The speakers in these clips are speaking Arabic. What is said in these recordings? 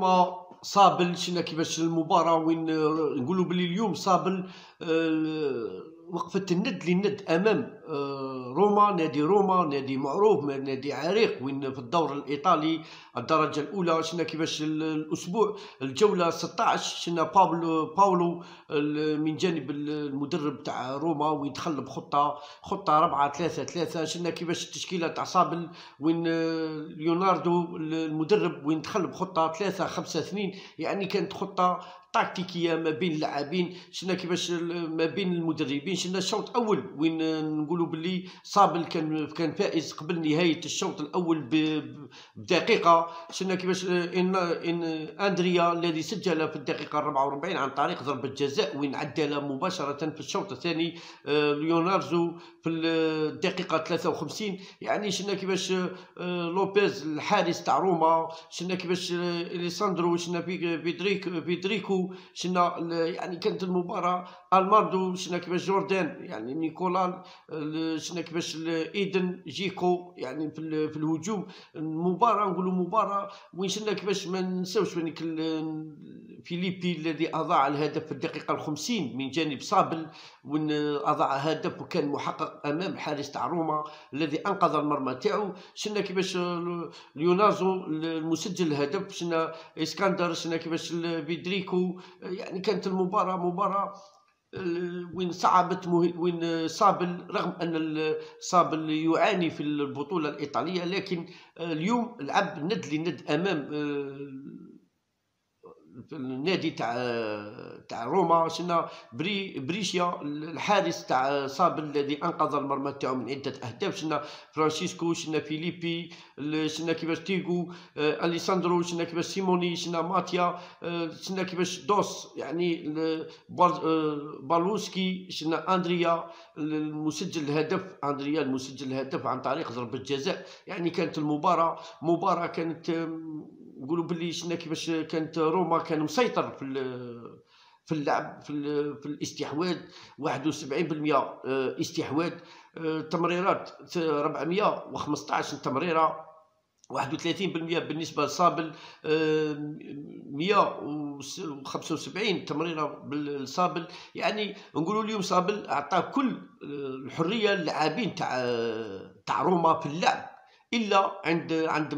روما صابل شفنا كيفاش المباراه وين نقولوا بلي اليوم صابل وقفه الند للند امام روما، نادي روما نادي معروف نادي عريق وين في الدوري الايطالي الدرجه الاولى. شفنا كيفاش الاسبوع الجوله 16 شفنا باولو من جانب المدرب تاع روما وين دخل بخطه 4-3-3. شفنا كيفاش التشكيله تاع صابل وين ليوناردو المدرب وين دخل بخطه 3-5-2، يعني كانت خطه تكتيكيه ما بين اللاعبين. شفنا كيفاش ما بين المدربين. شفنا الشوط الاول وين نقولوا باللي صابل كان فائز قبل نهايه الشوط الاول بدقيقه. شفنا كيفاش اندريا الذي سجل في الدقيقه 44 عن طريق ضربه جزاء وين عدل مباشره في الشوط الثاني ليوناردو في الدقيقه 53. يعني شفنا كيفاش لوبيز الحارس تاع روما، شفنا كيفاش اليساندرو، شفنا فيدريكو، شفنا يعني كانت المباراه الماردو، شفنا كيفاش جوردان يعني نيكولان، شفنا كيفاش ايدن جيكو يعني في الهجوم. المباراه نقولوا مباراه وين شفنا كيفاش ما ننساوش فيليبي الذي اضاع الهدف في الدقيقه 50 من جانب صابل وين اضاع هدف وكان محقق امام حارس تاع روما الذي انقذ المرمى تاعو. شفنا كيفاش ليوناردو المسجل الهدف، شفنا اسكندر، شفنا كيفاش فيدريكو. يعني كانت المباراه مباراه وين صعبت وين صابل رغم ان صابل يعاني في البطوله الايطاليه، لكن اليوم لعب ند لند امام النادي تاع روما. شفنا بريشيا الحارس تاع صابل الذي انقذ المرمى تاعو من عده اهداف. شفنا فرانسيسكو، شفنا فيليبي، شفنا كيفاش تيغو اليساندرو، شفنا كيفاش سيموني، شفنا ماتيا، شفنا كيفاش دوس يعني بالوسكي، شفنا اندريا المسجل الهدف، اندريا المسجل الهدف عن طريق ضربه جزاء. يعني كانت المباراه مباراه كانت نقولوا باللي شفنا كيفاش كانت روما كان مسيطر في اللعب في الاستحواذ 71% استحواذ، تمريرات 415 تمريره 31% بالنسبه لصابل، 175 تمريره بالصابل. يعني نقولوا اليوم صابل اعطى كل الحريه للاعبين تاع روما في اللعب الا عند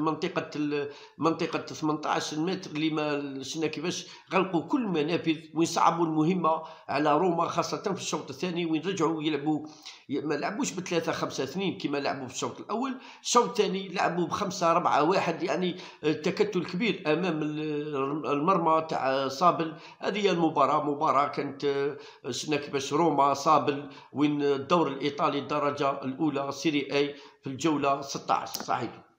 منطقه 18 متر اللي ما شفنا كيفاش غلقوا كل المنافذ ويصعبوا المهمه على روما، خاصه في الشوط الثاني وين رجعوا يلعبوا ما لعبوش ب 3-5-2 كما لعبوا في الشوط الاول. الشوط الثاني لعبوا ب 5-4-1، يعني تكتل كبير امام المرمى تاع صابل. هذه المباراه مباراه كانت شفنا كيفاش روما صابل وين الدور الايطالي الدرجه الاولى سيري اي في الجولة 16 صحيح.